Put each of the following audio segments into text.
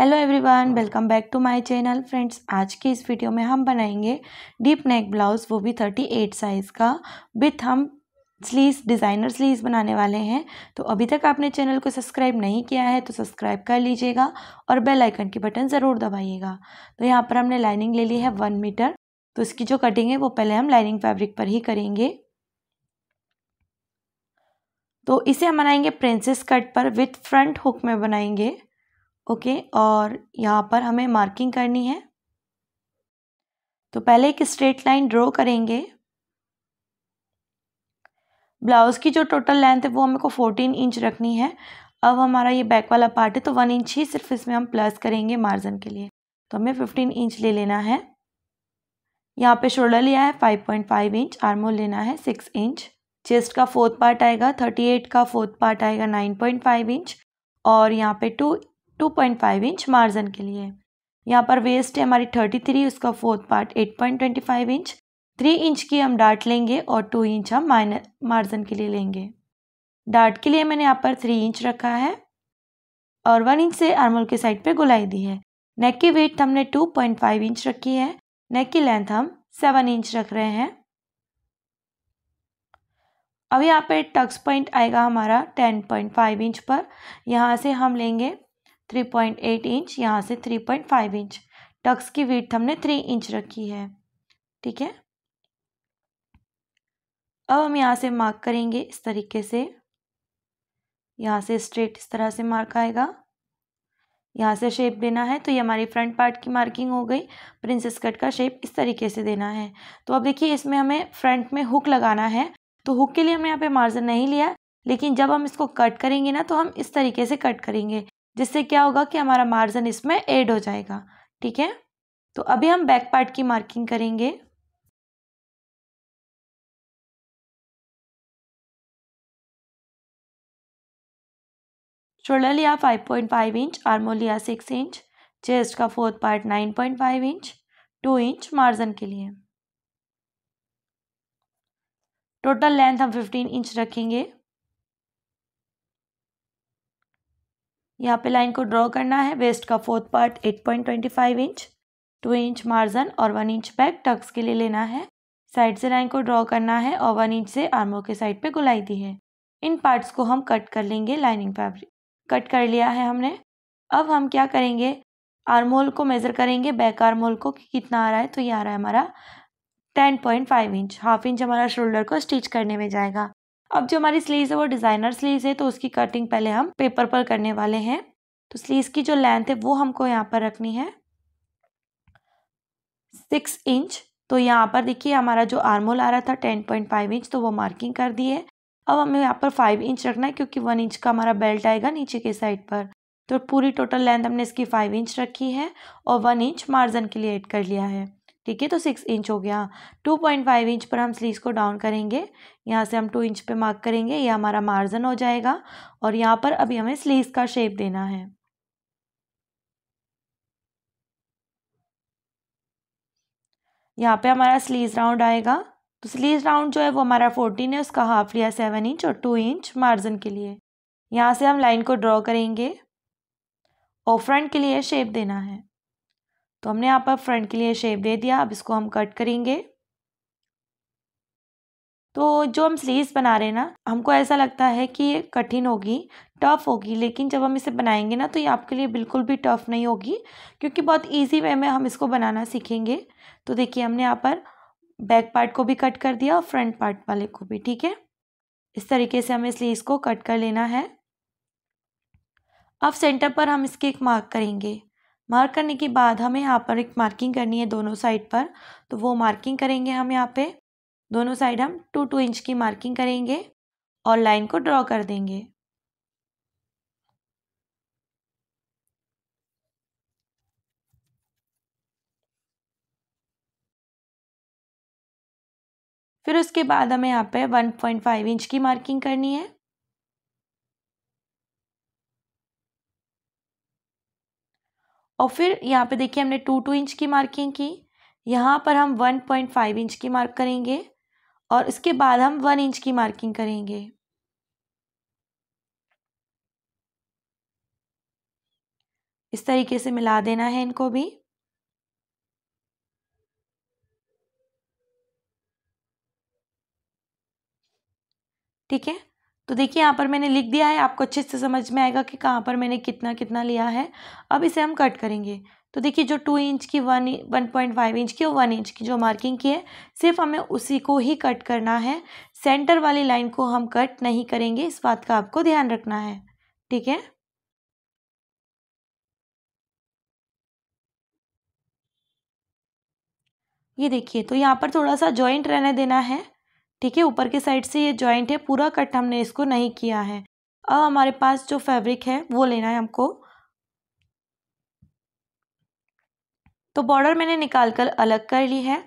Hello everyone, welcome back to my channel. Friends, आज के इस वीडियो में हम बनाएंगे डीप नेक ब्लाउज़, वो भी 38 साइज़ का, विथ हम स्लीव्स, डिज़ाइनर स्लीव्स बनाने वाले हैं। तो अभी तक आपने चैनल को सब्सक्राइब नहीं किया है तो सब्सक्राइब कर लीजिएगा और बेल आइकन की बटन ज़रूर दबाइएगा। तो यहाँ पर हमने लाइनिंग ले ली है 1 मीटर। तो इसकी जो कटिंग है वो पहले हम लाइनिंग फैब्रिक पर ही करेंगे। तो इसे हम बनाएंगे प्रिंसेस कट पर, विथ फ्रंट हुक में बनाएंगे। ओके और यहाँ पर हमें मार्किंग करनी है। तो पहले एक स्ट्रेट लाइन ड्रॉ करेंगे। ब्लाउज़ की जो टोटल लेंथ है वो हमको 14 इंच रखनी है। अब हमारा ये बैक वाला पार्ट है तो 1 इंच ही सिर्फ इसमें हम प्लस करेंगे मार्जिन के लिए। तो हमें 15 इंच ले लेना है। यहाँ पे शोल्डर लिया है 5.5 इंच, आर्म होल लेना है 6 इंच। चेस्ट का फोर्थ पार्ट आएगा 38 का फोर्थ पार्ट आएगा 9.5 इंच और यहाँ पे 2.5 इंच मार्जिन के लिए। यहाँ पर वेस्ट है हमारी 33, उसका फोर्थ पार्ट 8.25 इंच। 3 इंच की हम डार्ट लेंगे और 2 इंच हम मार्जिन के लिए लेंगे। डार्ट के लिए मैंने यहाँ पर 3 इंच रखा है और 1 इंच से आर्मोल के साइड पे गोलाई दी है। नेक की विड्थ हमने 2.5 इंच रखी है। नेक की लेंथ हम 7 इंच रख रहे हैं। अब यहाँ पे टक्स पॉइंट आएगा हमारा 10.5 इंच पर। यहाँ से हम लेंगे 3.8 इंच, यहाँ से 3.5 इंच। टक्स की विड्थ हमने 3 इंच रखी है। ठीक है, अब हम यहाँ से मार्क करेंगे इस तरीके से। यहाँ से स्ट्रेट इस तरह से मार्क आएगा। यहाँ से शेप देना है। तो ये हमारी फ्रंट पार्ट की मार्किंग हो गई। प्रिंसेस कट का शेप इस तरीके से देना है। तो अब देखिए, इसमें हमें फ्रंट में हुक लगाना है। तो हुक के लिए हमने यहाँ पे मार्जिन नहीं लिया, लेकिन जब हम इसको कट करेंगे ना तो हम इस तरीके से कट करेंगे, जिससे क्या होगा कि हमारा मार्जिन इसमें ऐड हो जाएगा। ठीक है, तो अभी हम बैक पार्ट की मार्किंग करेंगे। शोल्डर लिया 5.5 इंच, आर्मोल लिया 6 इंच, चेस्ट का fourth part 9.5 inch, 2 inch margin के लिए। टोटल लेंथ हम 15 इंच रखेंगे। यहाँ पे लाइन को ड्रॉ करना है। वेस्ट का fourth part 8.25 inch, 2 inch margin और 1 इंच बैक टक्स के लिए लेना है। साइड से लाइन को ड्रॉ करना है और 1 इंच से आर्मों के साइड पे गोलाई दी है। इन पार्ट्स को हम कट कर लेंगे। लाइनिंग फैब्रिक कट कर लिया है हमने। अब हम क्या करेंगे, आर्मोल को मेज़र करेंगे, बैक आर्मोल को कि कितना आ रहा है। तो ये आ रहा है हमारा 10.5 इंच। हाफ इंच हमारा शोल्डर को स्टिच करने में जाएगा। अब जो हमारी स्लीव्स है वो डिज़ाइनर स्लीव्स है, तो उसकी कटिंग पहले हम पेपर पर करने वाले हैं। तो स्लीव्स की जो लेंथ है वो हमको यहाँ पर रखनी है 6 इंच। तो यहाँ पर देखिए, हमारा जो आर्मोल आ रहा था 10.5 इंच, तो वो मार्किंग कर दी है। अब हमें यहाँ पर 5 इंच रखना है, क्योंकि 1 इंच का हमारा बेल्ट आएगा नीचे के साइड पर। तो पूरी टोटल लेंथ हमने इसकी 5 इंच रखी है और 1 इंच मार्जिन के लिए ऐड कर लिया है। ठीक है, तो 6 इंच हो गया। 2.5 इंच पर हम स्लीव्स को डाउन करेंगे। यहाँ से हम 2 इंच पे मार्क करेंगे। ये हमारा मार्जिन हो जाएगा और यहाँ पर अभी हमें स्लीव्स का शेप देना है। यहाँ पे हमारा स्लीव्स राउंड आएगा। तो स्लीव्स राउंड जो है वो हमारा 14 है, उसका हाफ लिया 7 इंच और 2 इंच मार्जिन के लिए। यहाँ से हम लाइन को ड्रॉ करेंगे और फ्रंट के लिए शेप देना है। तो हमने यहाँ पर फ्रंट के लिए शेप दे दिया। अब इसको हम कट करेंगे। तो जो हम स्लीव्स बना रहे हैं ना, हमको ऐसा लगता है कि ये कठिन होगी, टफ होगी, लेकिन जब हम इसे बनाएंगे ना तो ये आपके लिए बिल्कुल भी टफ नहीं होगी, क्योंकि बहुत इजी वे में हम इसको बनाना सीखेंगे। तो देखिए, हमने यहाँ पर बैक पार्ट को भी कट कर दिया और फ्रंट पार्ट वाले को भी। ठीक है, इस तरीके से हमें स्लीव्स को कट कर लेना है। अब सेंटर पर हम इसके एक मार्क करेंगे। मार्क करने के बाद हमें यहाँ पर एक मार्किंग करनी है दोनों साइड पर। तो वो मार्किंग करेंगे हम यहाँ पे दोनों साइड। हम 2-2 इंच की मार्किंग करेंगे और लाइन को ड्रॉ कर देंगे। फिर उसके बाद हमें यहाँ पे 1.5 इंच की मार्किंग करनी है। और फिर यहाँ पे देखिए, हमने 2-2 इंच की मार्किंग की। यहाँ पर हम 1.5 इंच की मार्क करेंगे और इसके बाद हम 1 इंच की मार्किंग करेंगे। इस तरीके से मिला देना है इनको भी। ठीक है, तो देखिए यहाँ पर मैंने लिख दिया है, आपको अच्छे से समझ में आएगा कि कहाँ पर मैंने कितना कितना लिया है। अब इसे हम कट करेंगे, तो देखिए जो 2 इंच की 1.5 इंच की और 1 इंच की जो मार्किंग की है सिर्फ हमें उसी को ही कट करना है, सेंटर वाली लाइन को हम कट नहीं करेंगे, इस बात का आपको ध्यान रखना है। ठीक है, ये देखिए, तो यहाँ पर थोड़ा सा जॉइंट रहने देना है। ठीक है, ऊपर की साइड से ये जॉइंट है, पूरा कट हमने इसको नहीं किया है। अब हमारे पास जो फैब्रिक है वो लेना है हमको, तो बॉर्डर मैंने निकाल कर अलग कर ली है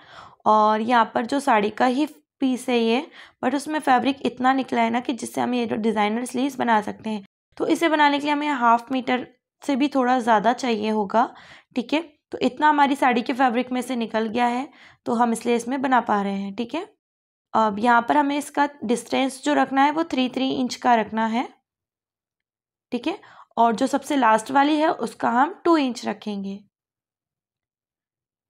और यहाँ पर जो साड़ी का ही पीस है ये, बट उसमें फैब्रिक इतना निकला है ना कि जिससे हम ये डिज़ाइनर स्लीव्स बना सकते हैं। तो इसे बनाने के लिए हमें 1/2 मीटर से भी थोड़ा ज़्यादा चाहिए होगा। ठीक है, तो इतना हमारी साड़ी के फैब्रिक में से निकल गया है, तो हम इसलिए इसमें बना पा रहे हैं। ठीक है, अब यहाँ पर हमें इसका डिस्टेंस जो रखना है वो 3-3 इंच का रखना है। ठीक है, और जो सबसे लास्ट वाली है उसका हम 2 इंच रखेंगे।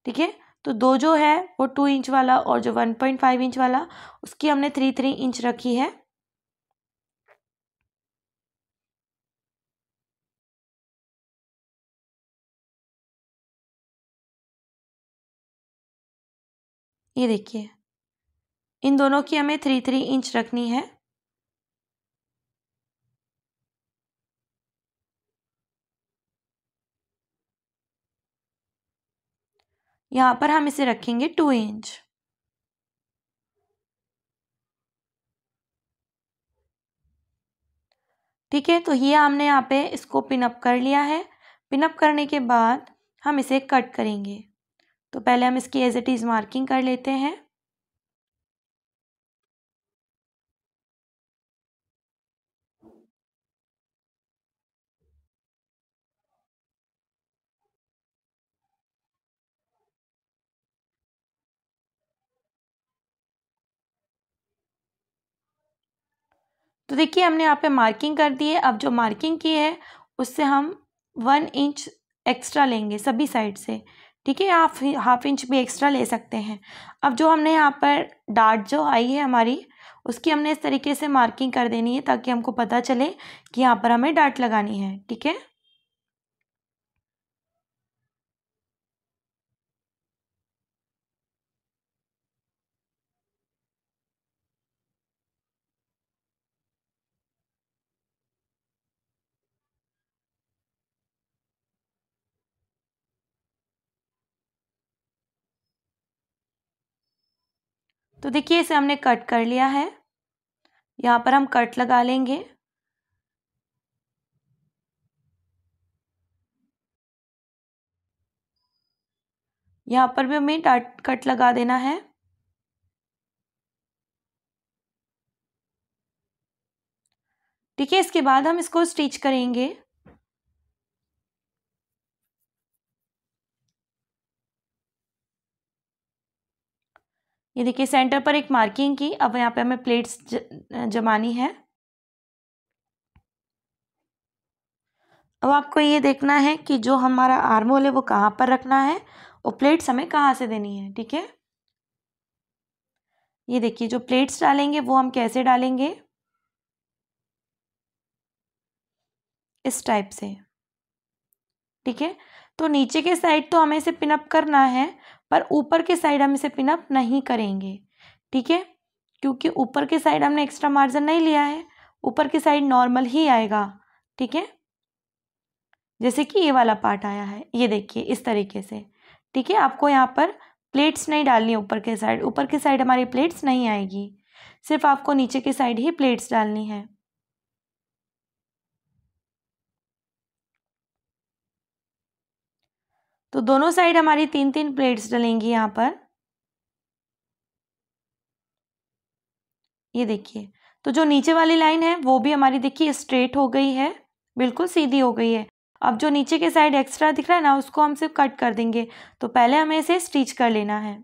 ठीक है, तो दो जो है वो 2 इंच वाला और जो 1.5 इंच वाला उसकी हमने 3-3 इंच रखी है। ये देखिए, इन दोनों की हमें 3-3 इंच रखनी है। यहाँ पर हम इसे रखेंगे 2 इंच। ठीक है, तो ये हमने यहाँ पे इसको पिनअप कर लिया है। पिनअप करने के बाद हम इसे कट करेंगे, तो पहले हम इसकी एज इट इज़ मार्किंग कर लेते हैं। तो देखिए हमने यहाँ पे मार्किंग कर दी है। अब जो मार्किंग की है उससे हम 1 इंच एक्स्ट्रा लेंगे सभी साइड से। ठीक है, आप 1/2 इंच भी एक्स्ट्रा ले सकते हैं। अब जो हमने यहाँ पर डार्ट जो आई है हमारी, उसकी हमने इस तरीके से मार्किंग कर देनी है ताकि हमको पता चले कि यहाँ पर हमें डार्ट लगानी है। ठीक है, तो देखिए इसे हमने कट कर लिया है, यहाँ पर हम कट लगा लेंगे। यहाँ पर भी हमें कट लगा देना है। ठीक है, इसके बाद हम इसको स्टिच करेंगे। ये देखिए सेंटर पर एक मार्किंग की, अब यहाँ पे हमें प्लेट्स जमानी है। अब आपको ये देखना है कि जो हमारा आर्म होल है वो कहाँ पर रखना है और प्लेट्स हमें कहाँ से देनी है। ठीक है, ये देखिए जो प्लेट्स डालेंगे वो हम कैसे डालेंगे, इस टाइप से। ठीक है, तो नीचे के साइड तो हमें इसे पिनअप करना है, पर ऊपर के साइड हम इसे पिनअप नहीं करेंगे। ठीक है, क्योंकि ऊपर के साइड हमने एक्स्ट्रा मार्जिन नहीं लिया है, ऊपर के साइड नॉर्मल ही आएगा। ठीक है, जैसे कि ये वाला पार्ट आया है, ये देखिए इस तरीके से। ठीक है, आपको यहाँ पर प्लेट्स नहीं डालनी ऊपर के साइड, ऊपर के साइड हमारी प्लेट्स नहीं आएगी, सिर्फ आपको नीचे के साइड ही प्लेट्स डालनी है। तो दोनों साइड हमारी 3-3 प्लेट्स डलेंगी यहाँ पर। ये देखिए, तो जो नीचे वाली लाइन है वो भी हमारी देखिए स्ट्रेट हो गई है, बिल्कुल सीधी हो गई है। अब जो नीचे के साइड एक्स्ट्रा दिख रहा है ना, उसको हम सिर्फ कट कर देंगे। तो पहले हमें इसे स्टिच कर लेना है।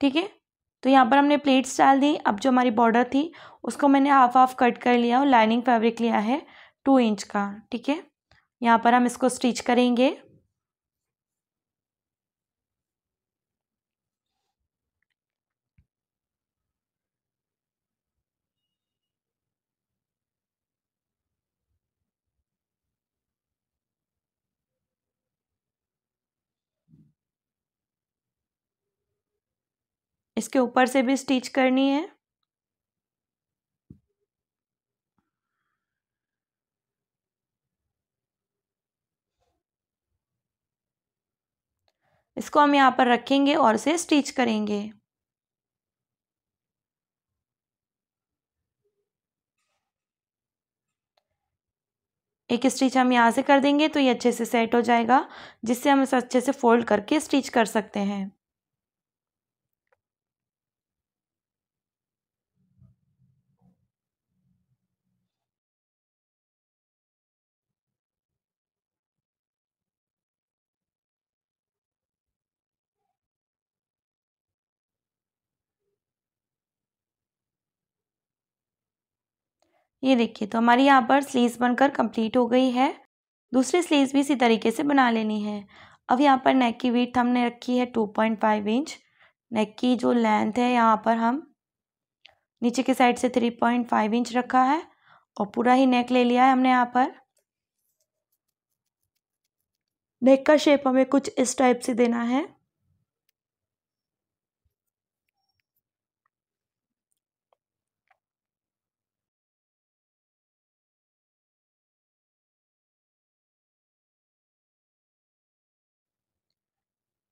ठीक है। तो यहाँ पर हमने प्लेट्स डाल दी। अब जो हमारी बॉर्डर थी उसको मैंने हाफ हाफ कट कर लिया और लाइनिंग फैब्रिक लिया है 2 इंच का, ठीक है। यहाँ पर हम इसको स्टिच करेंगे। इसके ऊपर से भी स्टिच करनी है। इसको हम यहाँ पर रखेंगे और इसे स्टिच करेंगे। एक स्टिच हम यहाँ से कर देंगे तो ये अच्छे से सेट हो जाएगा, जिससे हम इसे अच्छे से फोल्ड करके स्टिच कर सकते हैं। ये देखिए, तो हमारी यहाँ पर स्लीव्स बनकर कंप्लीट हो गई है। दूसरी स्लीव्स भी इसी तरीके से बना लेनी है। अब यहाँ पर नेक की विड्थ हमने रखी है 2.5 इंच। नेक की जो लेंथ है यहाँ पर हम नीचे के साइड से 3.5 इंच रखा है और पूरा ही नेक ले लिया है हमने। यहाँ पर नेक का शेप हमें कुछ इस टाइप से देना है।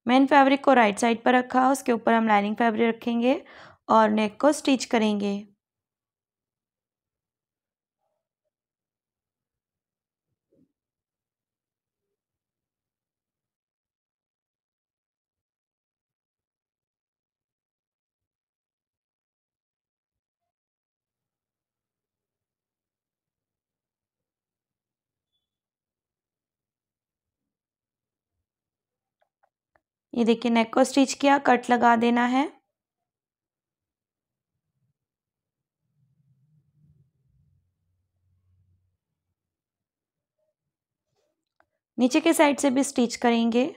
मेन फैब्रिक को राइट साइड पर रखा, उसके ऊपर हम लाइनिंग फैब्रिक रखेंगे और नेक को स्टिच करेंगे। ये देखिए, नेक को स्टिच किया, कट लगा देना है। नीचे के साइड से भी स्टिच करेंगे।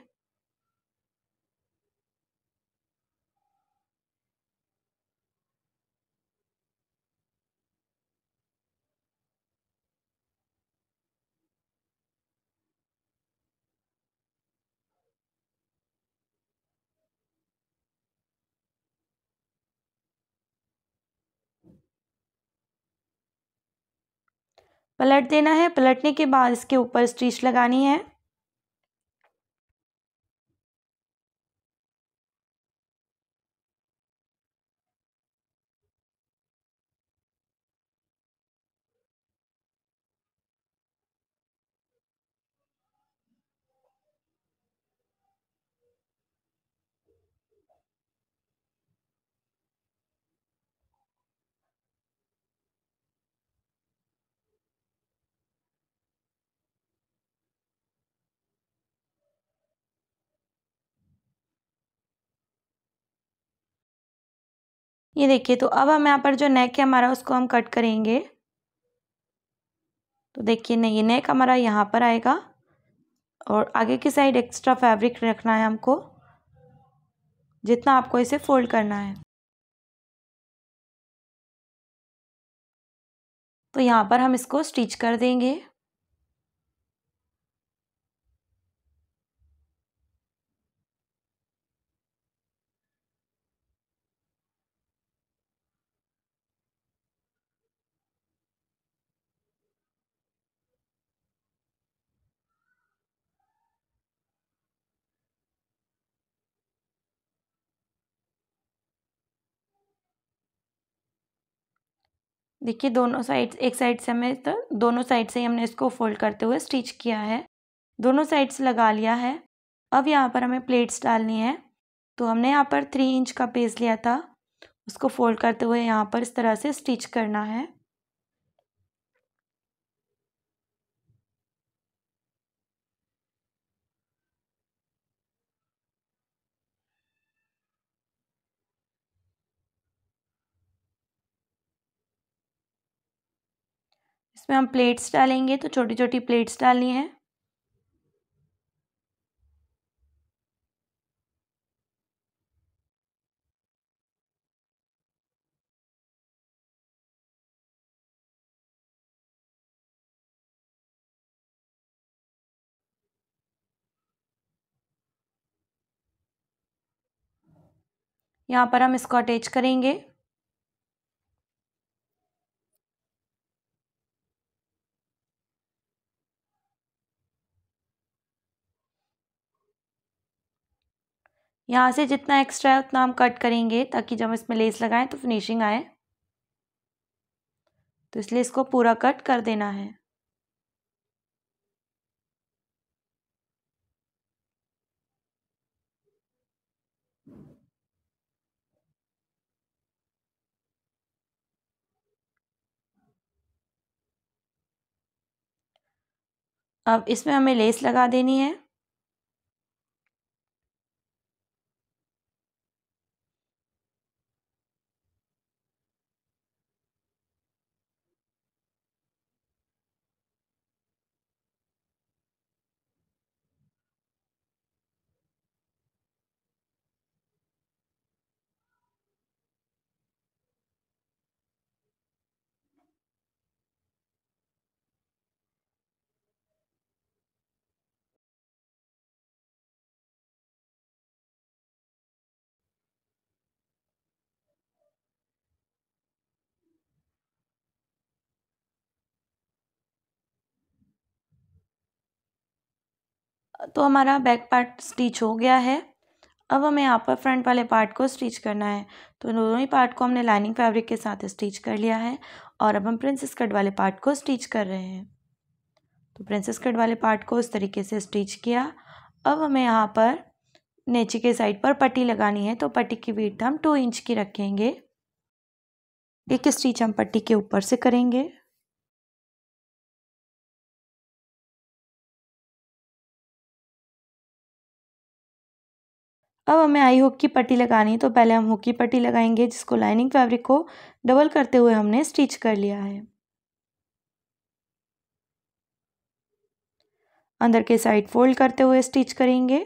पलट देना है। पलटने के बाद इसके ऊपर स्टिच लगानी है। ये देखिए, तो अब हम यहाँ पर जो नेक है हमारा उसको हम कट करेंगे। तो देखिए ना, ये नेक हमारा यहाँ पर आएगा और आगे की साइड एक्स्ट्रा फैब्रिक रखना है हमको, जितना आपको इसे फोल्ड करना है। तो यहाँ पर हम इसको स्टिच कर देंगे। देखिए, दोनों साइड, एक साइड से हमें, तो दोनों साइड से ही हमने इसको फोल्ड करते हुए स्टिच किया है, दोनों साइड से लगा लिया है। अब यहाँ पर हमें प्लेट्स डालनी है। तो हमने यहाँ पर 3 इंच का पेज लिया था, उसको फोल्ड करते हुए यहाँ पर इस तरह से स्टिच करना है। इसमें हम प्लेट्स डालेंगे, तो छोटी छोटी प्लेट्स डालनी है। यहाँ पर हम इसको अटैच करेंगे। यहाँ से जितना एक्स्ट्रा है उतना हम कट करेंगे ताकि जब इसमें लेस लगाएं तो फिनिशिंग आए, तो इसलिए इसको पूरा कट कर देना है। अब इसमें हमें लेस लगा देनी है। तो हमारा बैक पार्ट स्टिच हो गया है। अब हमें यहाँ पर फ्रंट वाले पार्ट को स्टिच करना है, तो दोनों ही पार्ट को हमने लाइनिंग फैब्रिक के साथ स्टिच कर लिया है। और अब हम प्रिंसेस कट वाले पार्ट को स्टिच कर रहे हैं। तो प्रिंसेस कट वाले पार्ट को इस तरीके से स्टिच किया। अब हमें यहाँ पर नीचे के साइड पर पट्टी लगानी है, तो पट्टी की विड्थ हम 2 इंच की रखेंगे। एक स्टिच हम पट्टी के ऊपर से करेंगे। अब हमें आई हुक की पट्टी लगानी है, तो पहले हम हुक की पट्टी लगाएंगे, जिसको लाइनिंग फैब्रिक को डबल करते हुए हमने स्टिच कर लिया है। अंदर के साइड फोल्ड करते हुए स्टिच करेंगे।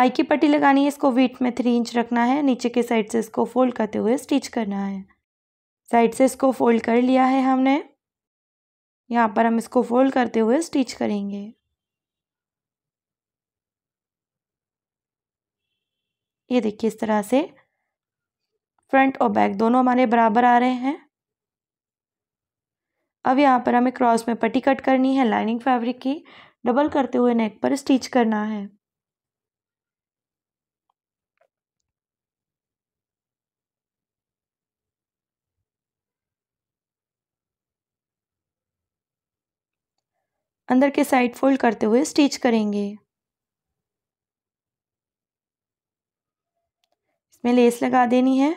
आई की पट्टी लगानी है, इसको विड्थ में 3 इंच रखना है। नीचे के साइड से इसको फोल्ड करते हुए स्टिच करना है। साइड से इसको फोल्ड कर लिया है हमने। यहाँ पर हम इसको फोल्ड करते हुए स्टिच करेंगे। ये देखिए, इस तरह से फ्रंट और बैक दोनों हमारे बराबर आ रहे हैं। अब यहाँ पर हमें क्रॉस में पट्टी कट करनी है, लाइनिंग फैब्रिक की डबल करते हुए नेक पर स्टिच करना है। अंदर के साइड फोल्ड करते हुए स्टिच करेंगे। इसमें लेस लगा देनी है,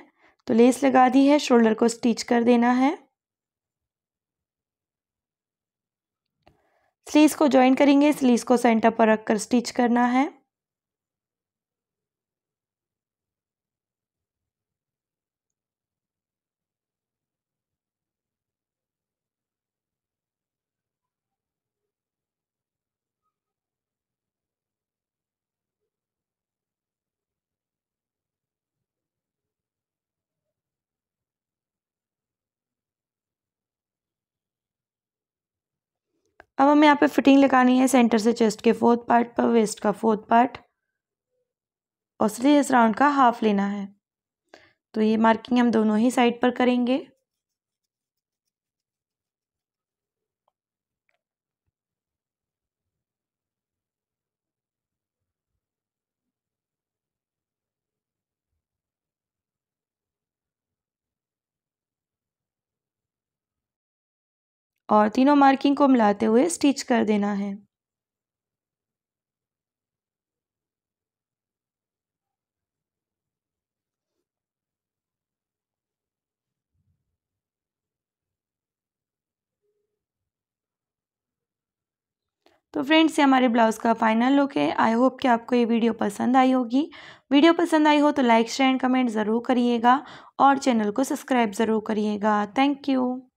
तो लेस लगा दी है। शोल्डर को स्टिच कर देना है। स्लीव्स को ज्वाइन करेंगे। स्लीव्स को सेंटर पर रखकर स्टिच करना है। अब हमें यहाँ पे फिटिंग लगानी है, सेंटर से चेस्ट के 4th पार्ट पर, वेस्ट का 4th पार्ट और स्लीव्स राउंड का हाफ लेना है। तो ये मार्किंग हम दोनों ही साइड पर करेंगे। और तीनों मार्किंग को मिलाते हुए स्टिच कर देना है। तो फ्रेंड्स ये हमारे ब्लाउज़ का फाइनल लुक है। आई होप कि आपको ये वीडियो पसंद आई होगी। वीडियो पसंद आई हो तो लाइक शेयर एंड कमेंट ज़रूर करिएगा और चैनल को सब्सक्राइब ज़रूर करिएगा। Thank you.